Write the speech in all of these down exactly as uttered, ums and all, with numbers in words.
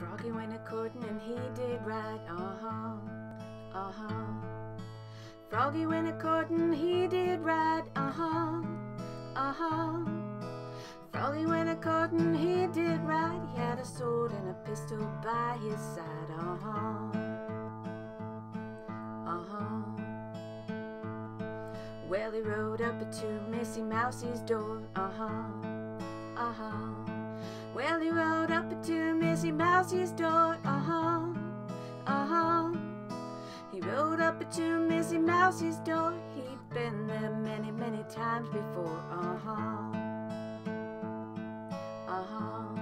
Froggy went a-courting and he did right, uh-huh, uh-huh. Froggy went a-courting, he did right, uh-huh, uh-huh. Froggy went a-courting, he did right, he had a sword and a pistol by his side, uh-huh, uh-huh. Well, he rode up to Missy Mousie's door, uh-huh, uh-huh. Well, he rode up to Missy Mousie's door, uh-huh, uh-huh. He rode up to Missy Mousie's door, he'd been there many, many times before, uh-huh, uh-huh.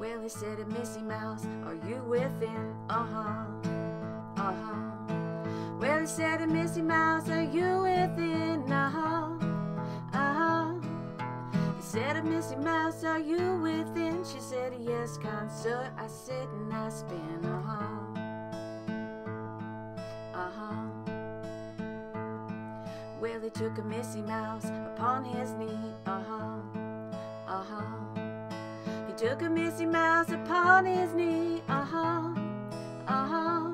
Well, he said to Missy Mouse, are you within, uh-huh, uh-huh. Well, he said to Missy Mouse, are you within, uh-huh. Said to Missy Mouse, are you within? She said, yes, kind sir. I sit and I spin, uh-huh, uh-huh. Well, he took a Missy Mouse upon his knee, uh-huh, uh-huh. He took a Missy Mouse upon his knee, uh-huh, uh-huh.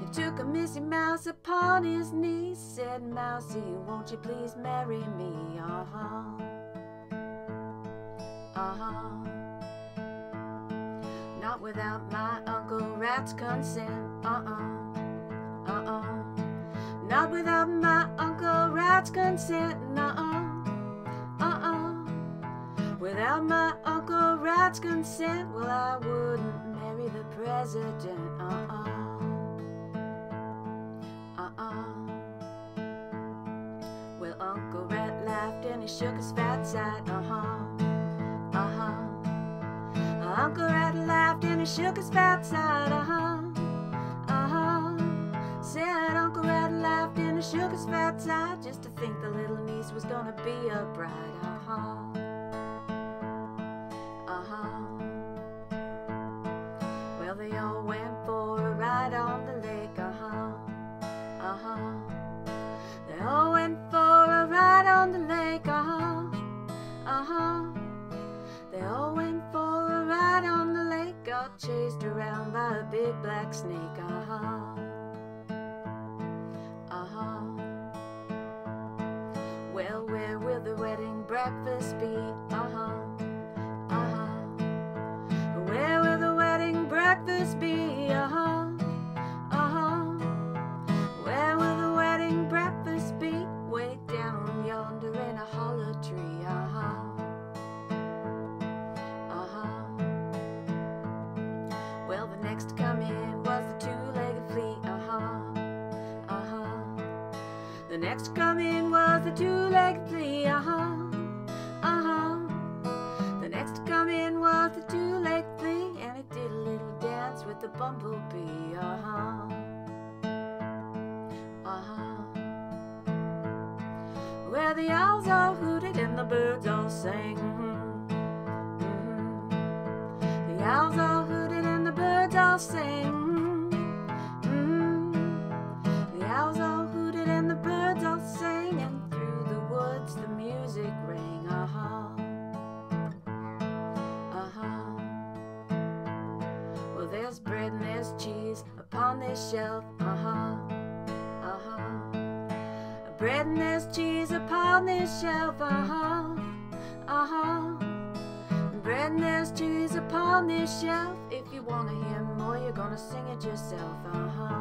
He took a Missy Mouse upon his knee, said, Mousie, won't you please marry me, uh-huh. Uh-huh. Not without my Uncle Rat's consent, uh-uh, uh-uh. Not without my Uncle Rat's consent, uh-uh, uh-uh. Without my Uncle Rat's consent, well, I wouldn't marry the president, uh-uh, uh-uh. Well, Uncle Rat laughed and he shook his fat side, uh-huh. Uh-huh. Uncle Rat laughed and he shook his fat side, uh-huh, uh-huh. Said Uncle Rat laughed and he shook his fat side, just to think the little niece was gonna be a bride, uh-huh, uh-huh. Well, they all went for a ride on the lake, uh-huh, uh-huh. They all went for a ride on the lake, uh-huh, uh-huh. They all went for a ride on the lake, got chased around by a big black snake, uh-huh, uh-huh. Well, where will the wedding breakfast be, uh-huh, uh-huh. Where will the wedding breakfast be, uh-huh, uh-huh. Where will the wedding breakfast be, way down yonder in a hollow tree, uh-huh. Next to come in was the two-legged flea, uh-huh, uh-huh. The next to come in was the two-legged flea, uh-huh, uh-huh. The next to come in was the two-legged flea, and it did a little dance with the bumblebee, uh-huh, uh-huh. Where the owls all hooted and the birds all sang, mm-hmm, mm-hmm. The owls all hooted, birds all sang, mm-hmm. The owls all hooted and the birds all sang, and through the woods the music rang, uh-huh, uh-huh. Well, there's bread and there's cheese upon this shelf, uh-huh, uh-huh. Bread and there's cheese upon this shelf, uh-huh, uh-huh. Bread and there's cheese upon this shelf. If you wanna hear more, you're gonna sing it yourself, uh-huh.